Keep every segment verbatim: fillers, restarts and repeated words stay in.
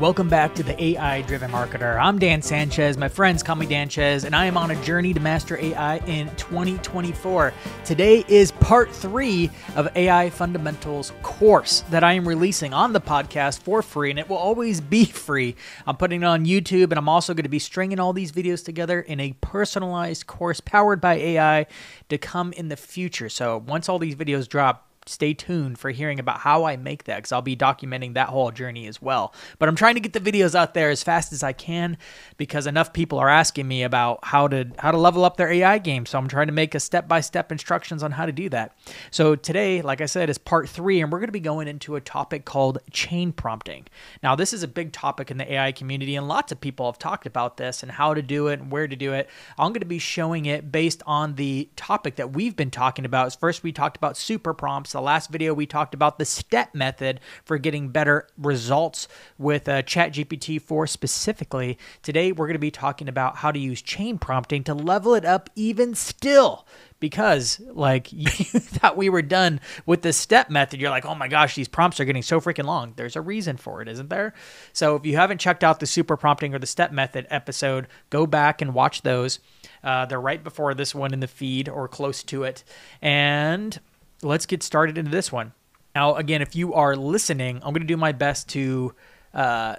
Welcome back to the A I-Driven Marketer. I'm Dan Sanchez. My friends call me Danchez, and I am on a journey to master A I in twenty twenty-four. Today is part three of A I Fundamentals course that I am releasing on the podcast for free, and it will always be free. I'm putting it on YouTube, and I'm also going to be stringing all these videos together in a personalized course powered by A I to come in the future. So once all these videos drop, stay tuned for hearing about how I make that, because I'll be documenting that whole journey as well. But I'm trying to get the videos out there as fast as I can because enough people are asking me about how to how to level up their A I game. So I'm trying to make a step-by-step instructions on how to do that. So today, like I said, is part three, and we're going to be going into a topic called chain prompting. Now, this is a big topic in the A I community, and lots of people have talked about this and how to do it and where to do it. I'm going to be showing it based on the topic that we've been talking about. First, we talked about super prompts. The last video, we talked about the step method for getting better results with uh, ChatGPT four specifically. Today, we're going to be talking about how to use chain prompting to level it up even still. Because, like, you thought we were done with the step method. You're like, oh my gosh, these prompts are getting so freaking long. There's a reason for it, isn't there? So if you haven't checked out the super prompting or the step method episode, go back and watch those. Uh, they're right before this one in the feed or close to it. And let's get started into this one. Now, again, if you are listening, I'm going to do my best to uh,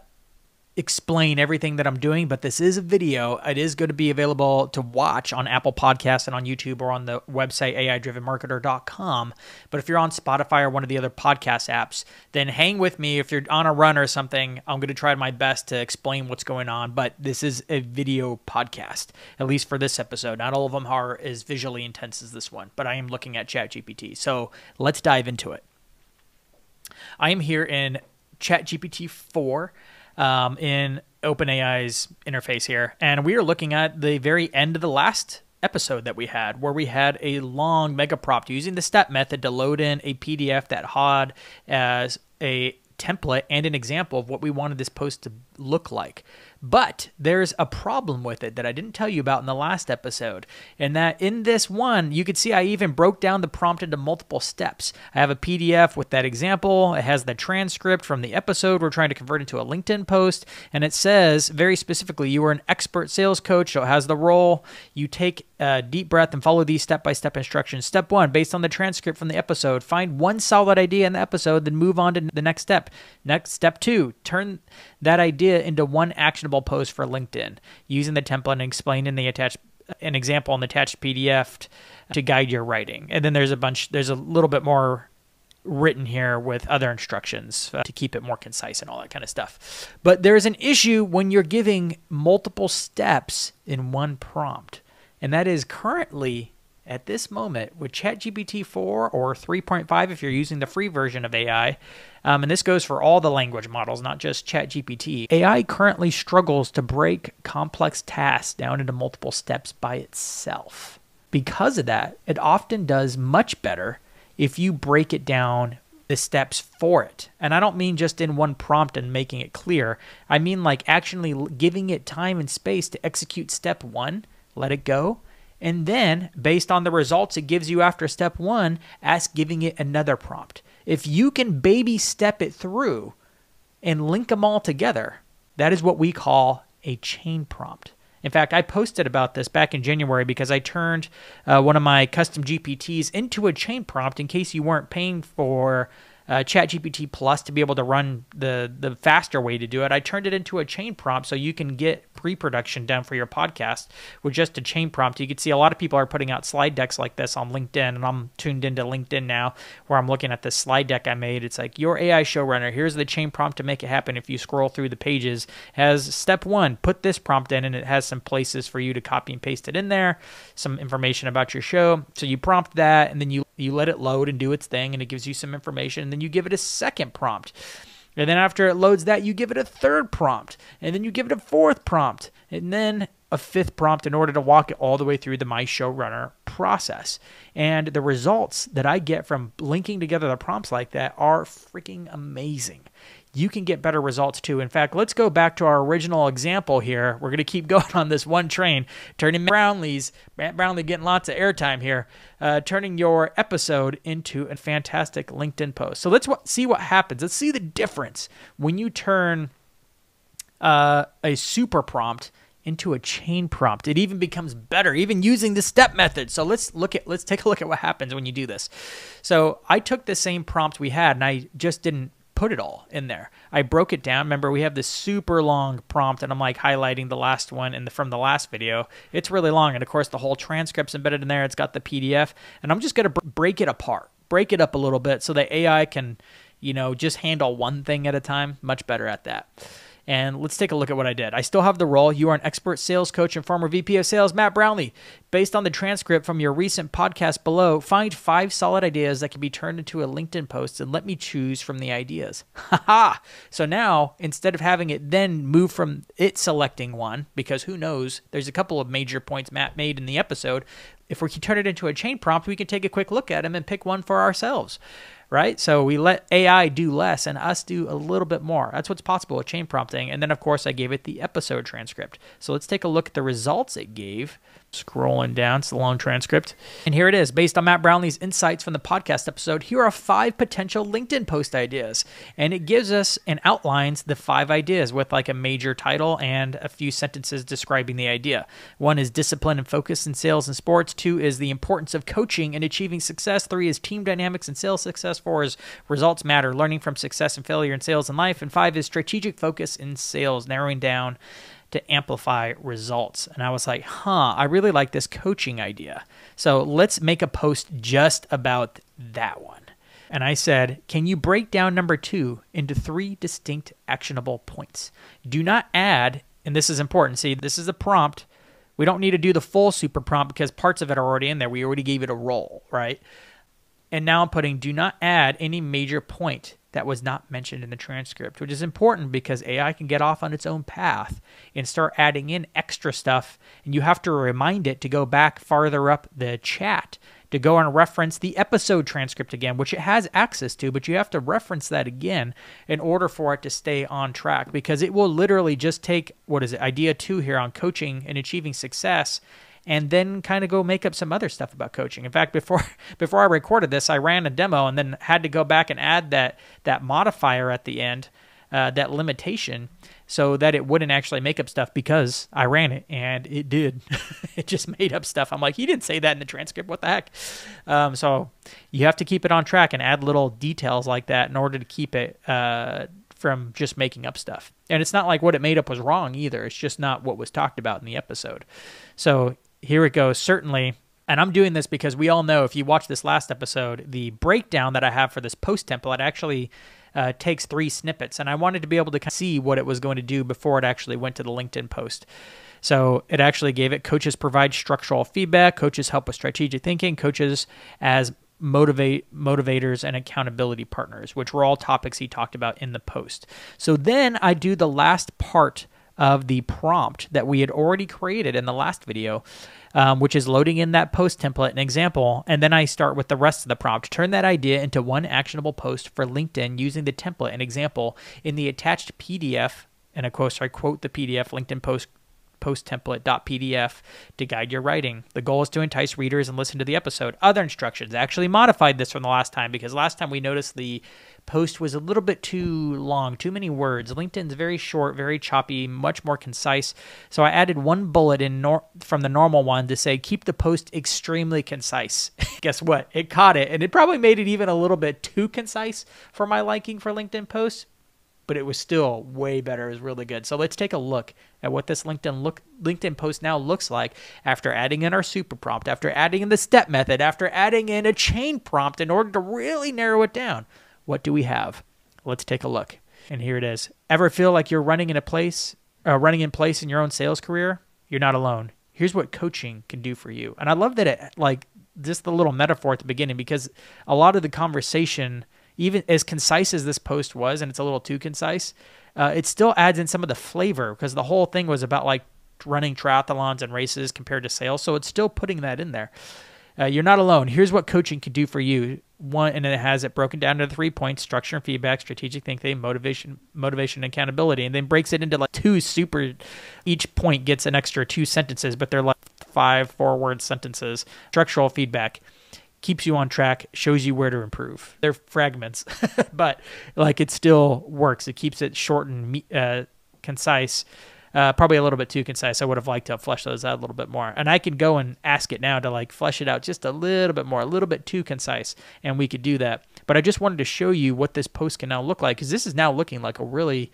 explain everything that I'm doing, but this is a video. It is going to be available to watch on Apple Podcasts and on YouTube or on the website A I driven marketer dot com. But if you're on Spotify or one of the other podcast apps, then hang with me. If you're on a run or something, I'm going to try my best to explain what's going on, but this is a video podcast, at least for this episode. Not all of them are as visually intense as this one, but I am looking at ChatGPT. So let's dive into it. I am here in ChatGPT four. Um, in OpenAI's interface here. And we are looking at the very end of the last episode that we had, where we had a long mega prompt using the step method to load in a P D F that had as a template and an example of what we wanted this post to look like. But there's a problem with it that I didn't tell you about in the last episode. And that in this one, you could see I even broke down the prompt into multiple steps. I have a P D F with that example. It has the transcript from the episode we're trying to convert into a LinkedIn post. And it says very specifically, you are an expert sales coach. So it has the role. You take a deep breath and follow these step-by-step instructions. Step one, based on the transcript from the episode, find one solid idea in the episode, then move on to the next step. Next, step two, turn that idea into one action post for LinkedIn using the template and explained in the attached an example on the attached P D F to guide your writing. And then there's a bunch, there's a little bit more written here with other instructions to keep it more concise and all that kind of stuff. But there's an issue when you're giving multiple steps in one prompt. And that is currently at this moment with ChatGPT four or three point five if you're using the free version of A I, um, and this goes for all the language models, not just ChatGPT, A I currently struggles to break complex tasks down into multiple steps by itself. Because of that, it often does much better if you break it down the steps for it. And I don't mean just in one prompt and making it clear. I mean like actually giving it time and space to execute step one, let it go, and then, based on the results it gives you after step one, ask giving it another prompt. If you can baby step it through and link them all together, that is what we call a chain prompt. In fact, I posted about this back in January because I turned uh, one of my custom G P Ts into a chain prompt in case you weren't paying for Uh, ChatGPT Plus to be able to run the the faster way to do it. I turned it into a chain prompt so you can get pre-production done for your podcast with just a chain prompt. You can see a lot of people are putting out slide decks like this on LinkedIn, and I'm tuned into LinkedIn now where I'm looking at this slide deck I made. It's like your A I showrunner. Here's the chain prompt to make it happen. If you scroll through the pages, it has step one, put this prompt in, and it has some places for you to copy and paste it in there, some information about your show. So you prompt that, and then you You let it load and do its thing, and it gives you some information, and then you give it a second prompt. And then after it loads that, you give it a third prompt, and then you give it a fourth prompt, and then a fifth prompt in order to walk it all the way through the My Showrunner process. And the results that I get from linking together the prompts like that are freaking amazing. You can get better results too. In fact, let's go back to our original example here. We're going to keep going on this one train, turning Matt Brownlee's, Matt Brownlee getting lots of airtime here, uh, turning your episode into a fantastic LinkedIn post. So let's see what happens. Let's see the difference when you turn uh, a super prompt into a chain prompt. It even becomes better, even using the step method. So let's look at, let's take a look at what happens when you do this. So I took the same prompt we had, and I just didn't put it all in there. I broke it down. Remember, we have this super long prompt, and I'm like highlighting the last one and the, from the last video. It's really long, and of course the whole transcript's embedded in there. It's got the P D F, and I'm just gonna br break it apart, break it up a little bit so that A I can, you know, just handle one thing at a time. Much better at that. And let's take a look at what I did. I still have the role. You are an expert sales coach and former V P of sales, Matt Brownlee. Based on the transcript from your recent podcast below, find five solid ideas that can be turned into a LinkedIn post and let me choose from the ideas. Ha ha! So now, instead of having it then move from it selecting one, because who knows, there's a couple of major points Matt made in the episode. If we can turn it into a chain prompt, we can take a quick look at them and pick one for ourselves. Right? So we let A I do less and us do a little bit more. That's what's possible with chain prompting. And then, of course, I gave it the episode transcript. So let's take a look at the results it gave. Scrolling down, it's a long transcript. And here it is. Based on Matt Brownlee's insights from the podcast episode, here are five potential LinkedIn post ideas. And it gives us and outlines the five ideas with like a major title and a few sentences describing the idea. One is discipline and focus in sales and sports. Two is the importance of coaching and achieving success. Three is team dynamics and sales success. Four is results matter, learning from success and failure in sales and life. And five is strategic focus in sales, narrowing down to amplify results. And I was like, huh, I really like this coaching idea. So let's make a post just about that one. And I said, can you break down number two into three distinct actionable points? Do not add, and this is important, see, this is a prompt. We don't need to do the full super prompt because parts of it are already in there. We already gave it a role, right? And now I'm putting, do not add any major point that was not mentioned in the transcript, which is important because A I can get off on its own path and start adding in extra stuff. And you have to remind it to go back farther up the chat to go and reference the episode transcript again, which it has access to, but you have to reference that again in order for it to stay on track, because it will literally just take, what is it, idea two here on coaching and achieving success, and then kind of go make up some other stuff about coaching. In fact, before before I recorded this, I ran a demo and then had to go back and add that, that modifier at the end, uh, that limitation, so that it wouldn't actually make up stuff because I ran it and it did. It just made up stuff. I'm like, he didn't say that in the transcript. What the heck? Um, so you have to keep it on track and add little details like that in order to keep it uh, from just making up stuff. And it's not like what it made up was wrong either. It's just not what was talked about in the episode. So here it goes, certainly. And I'm doing this because we all know, if you watched this last episode, the breakdown that I have for this post template actually uh, takes three snippets. And I wanted to be able to kind of see what it was going to do before it actually went to the LinkedIn post. So it actually gave it, coaches provide structural feedback, coaches help with strategic thinking, coaches as motivate motivators and accountability partners, which were all topics he talked about in the post. So then I do the last part of the prompt that we had already created in the last video, um, which is loading in that post template, an example, and then I start with the rest of the prompt. Turn that idea into one actionable post for LinkedIn using the template and example in the attached P D F, and of course I quote the P D F, LinkedIn post post template dot P D F, to guide your writing. The goal is to entice readers and listen to the episode. Other instructions. I actually modified this from the last time because last time we noticed the post was a little bit too long, too many words. LinkedIn's very short, very choppy, much more concise. So I added one bullet in nor from the normal one to say, keep the post extremely concise. Guess what? It caught it, and it probably made it even a little bit too concise for my liking for LinkedIn posts, but it was still way better. It was really good. So let's take a look at what this LinkedIn look LinkedIn post now looks like after adding in our super prompt, after adding in the step method, after adding in a chain prompt in order to really narrow it down. What do we have? Let's take a look. And here it is. Ever feel like you're running in a place, uh, running in place in your own sales career? You're not alone. Here's what coaching can do for you. And I love that it, like, just the little metaphor at the beginning, because a lot of the conversation, even as concise as this post was, and it's a little too concise, uh, it still adds in some of the flavor, because the whole thing was about like running triathlons and races compared to sales. So it's still putting that in there. Uh, you're not alone. Here's what coaching could do for you. One, and it has it broken down into three points: structure and feedback, strategic thinking, motivation, motivation, and accountability. And then breaks it into like two super, each point gets an extra two sentences, but they're like five four word sentences. Structural feedback keeps you on track, shows you where to improve. They're fragments, but like it still works. It keeps it short and uh, concise, uh, probably a little bit too concise. I would have liked to have fleshed those out a little bit more. And I could go and ask it now to like flesh it out just a little bit more, a little bit too concise, and we could do that. But I just wanted to show you what this post can now look like, because this is now looking like a really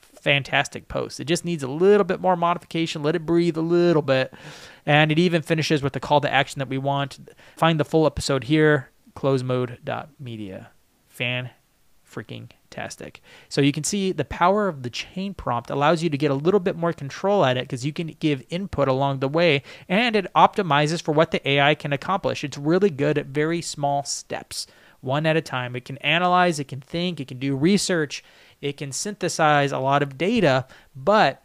fantastic post. It just needs a little bit more modification. Let it breathe a little bit. And it even finishes with the call to action that we want. Find the full episode here, closed mode dot media. Fan freaking fantastic. So you can see the power of the chain prompt allows you to get a little bit more control at it, because you can give input along the way, and it optimizes for what the A I can accomplish. It's really good at very small steps, one at a time. It can analyze, it can think, it can do research, it can synthesize a lot of data, but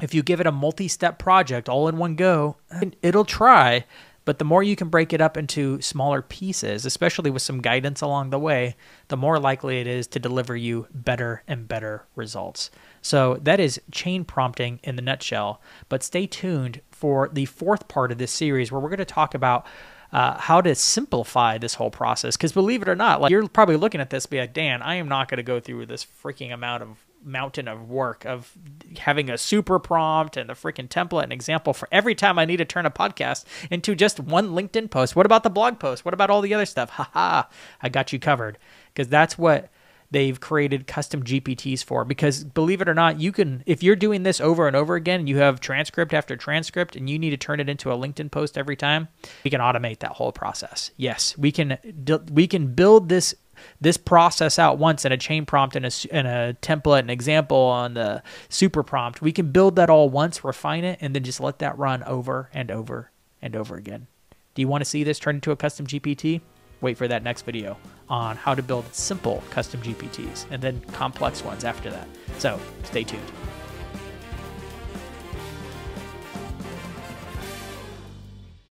if you give it a multi-step project all in one go, it'll try. But the more you can break it up into smaller pieces, especially with some guidance along the way, the more likely it is to deliver you better and better results. So that is chain prompting in the nutshell. But stay tuned for the fourth part of this series, where we're going to talk about uh, how to simplify this whole process. Because believe it or not, like, you're probably looking at this and be like, Dan, I am not going to go through this freaking amount of mountain of work of having a super prompt and the freaking template and example for every time I need to turn a podcast into just one LinkedIn post. What about the blog post? What about all the other stuff? Ha ha, I got you covered, because that's what they've created custom G P Ts for. Because believe it or not, you can, if you're doing this over and over again, you have transcript after transcript and you need to turn it into a LinkedIn post every time, we can automate that whole process. Yes, we can, we can build this this process out once in a chain prompt and a, and a template, an example on the super prompt. We can build that all once, refine it, and then just let that run over and over and over again. Do you want to see this turn into a custom G P T? Wait for that next video on how to build simple custom G P Ts and then complex ones after that. So stay tuned.